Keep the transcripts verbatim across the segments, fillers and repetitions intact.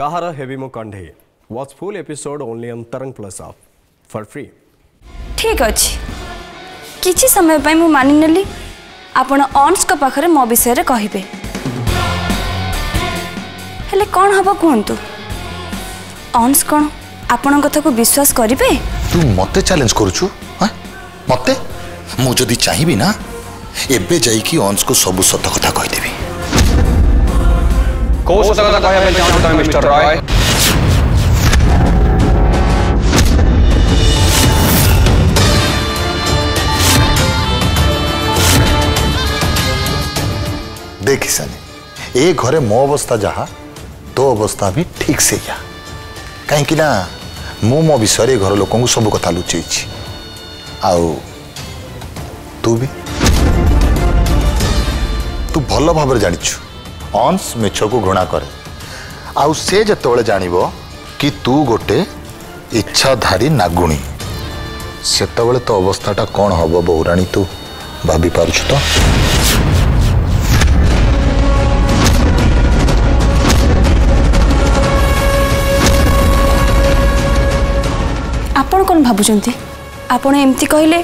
कहार हेबिमो कंढे watch full episode only on Tarang plus app for free. ठीक अछि किछि समय पय मु मानि नेली आपण ऑन्स को पाखरे मो विषय रे कहिबे हेले कोन हबो कोंतु ऑन्स कोन आपण कथा को विश्वास करिबे। तू मते चैलेंज करूछु ह मते मु जदी चाहिबी ना एबे जाई कि ऑन्स को सब सत्य कथा कहि देबी। को सत्य कथा कहया पे जाउ त मिस्टर रॉय देखी सानी ए घरे मो अवस्था जहा तो अवस्था भी ठीक से या कहीं ना मु मो विषय घर लोक सब कथा लुचे आउ तू भी तू भल भाव जानु अंश मेछ को घृणा करे आउ से जो जानव कि तू गोटे इच्छाधारी नागुणी सेतबे तो अवस्थाटा कौन हम बहुराणी तू भाभी पारुछु तो कौन भावुंती आपण एमती कहले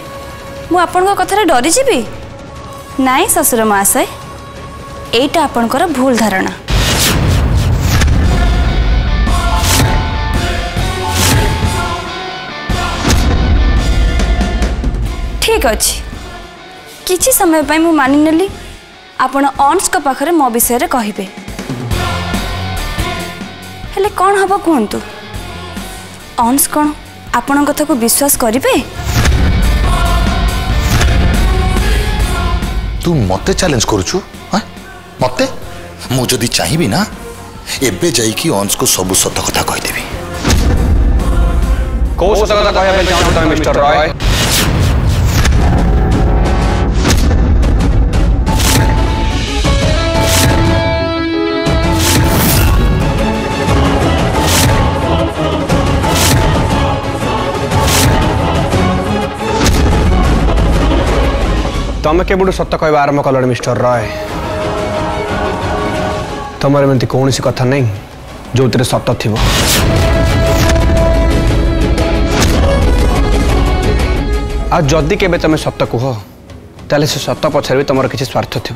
मु आपण कथार डरी जीवी नाई ससुर महाशय एटा आपणकर भूल धारणा। ठीक अछि किछि समय पय मु मानि नेली आपण ऑन्स को पाखरे मो विषय रे कहिबे हेले कोन हबो कोंतु ऑन्स कोन आपण कथा को विश्वास करिबे। तू मते चैलेंज करूछु ह मते मु जदी चाहिबी ना एबे जाई कि ऑन्स को सब सत्य कथा कहि देबी। को सत्य कथा कहया पे जाउ त मिस्टर रॉय तुम केवल सत्य कहवा आरंभ कल मिस्टर रॉय तुम एमती कौन सी कथा नहीं जो तेरे सत्य थी आज जदि केबे तुम सत्य कह ताले से सत्य पछारे भी तुम किसी स्वार्थ थी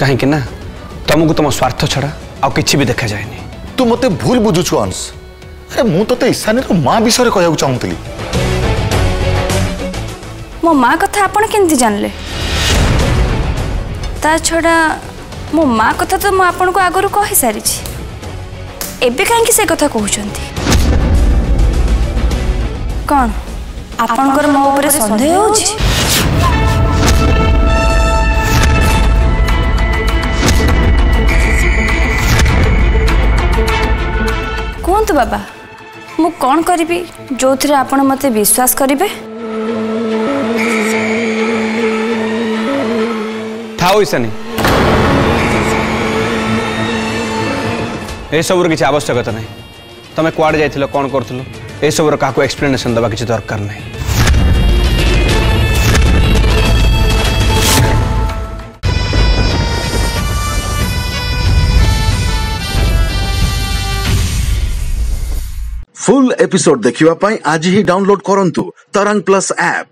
कहीं ना तुमको तुम स्वार्थ छड़ा आ किसी भी देखा जाए। तू मत भूल बुझुछु अंश अरे मुझे तो ईशानी माँ विषय कहना चाहूँगी मो माँ कथा आपण केमती जानले ता छड़ा मो माँ कथा तो मुझे आपन को आगुरी कहि सारी एबे काहे से कथा कहउछंती कौन आपनकर मो ऊपर संदेह होछि। कोन तो बाबा मु कोन करबी जो थरे आपण मते विश्वास करिवे सबूर किसी आवश्यकता ना तुम कौड़ जा कौन कर क्या एक्सप्लेनेशन दवा किसी दरकार ना। फुल एपिसोड देखिवा पाई आज ही डाउनलोड करंतु तरंग प्लस ऐप।